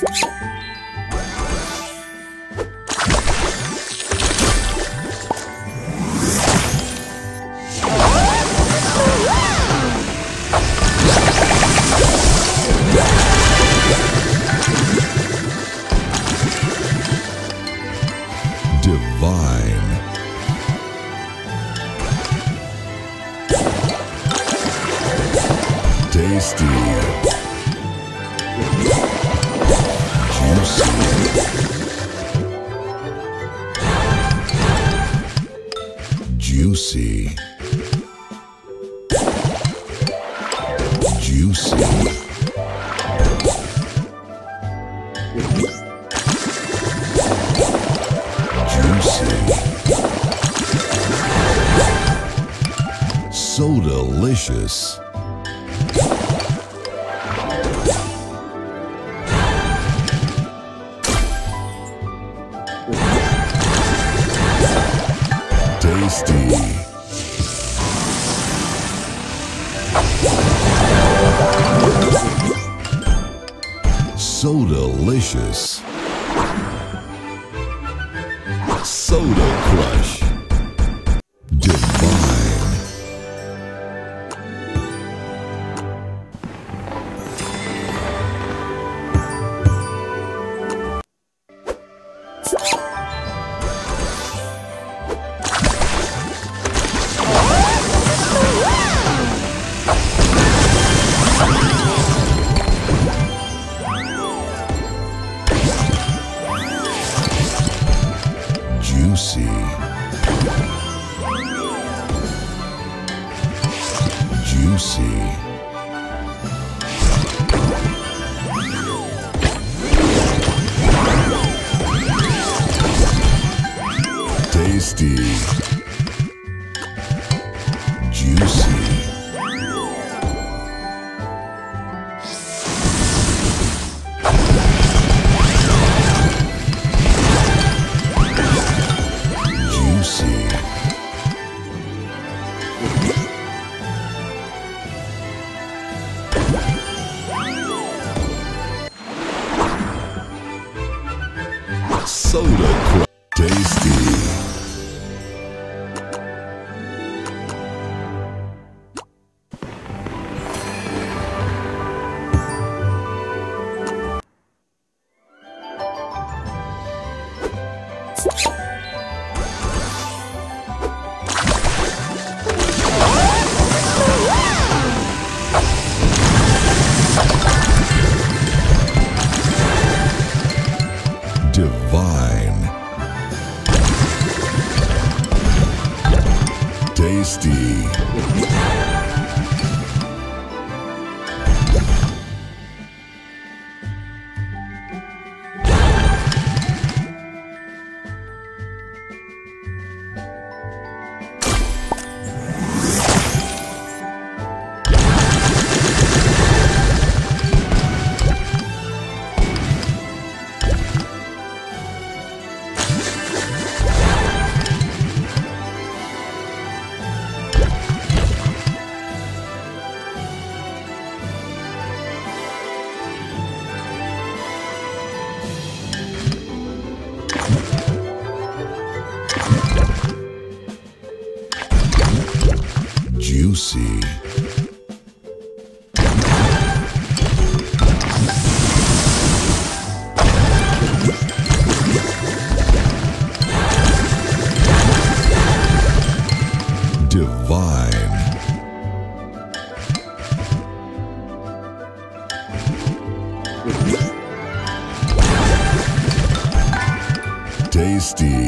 Tasty, juicy, juicy, juicy, juicy, so delicious. Tasty. So delicious. Soda Crush. Divine. Juicy, juicy, tasty, juicy, Soda Tasty. Divine, tasty, juicy, divine, tasty,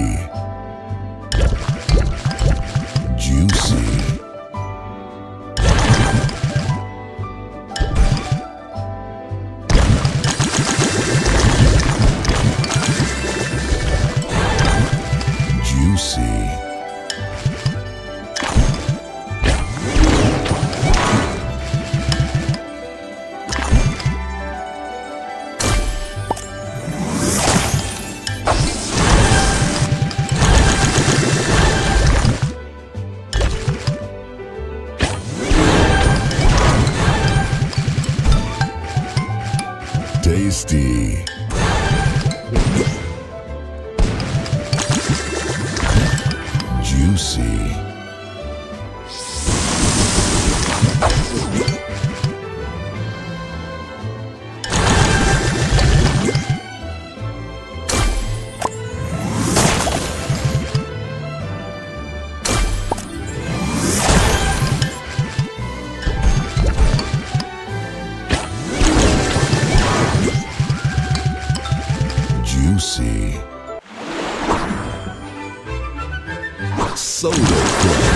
juicy, tasty. Juicy. Soda Crush.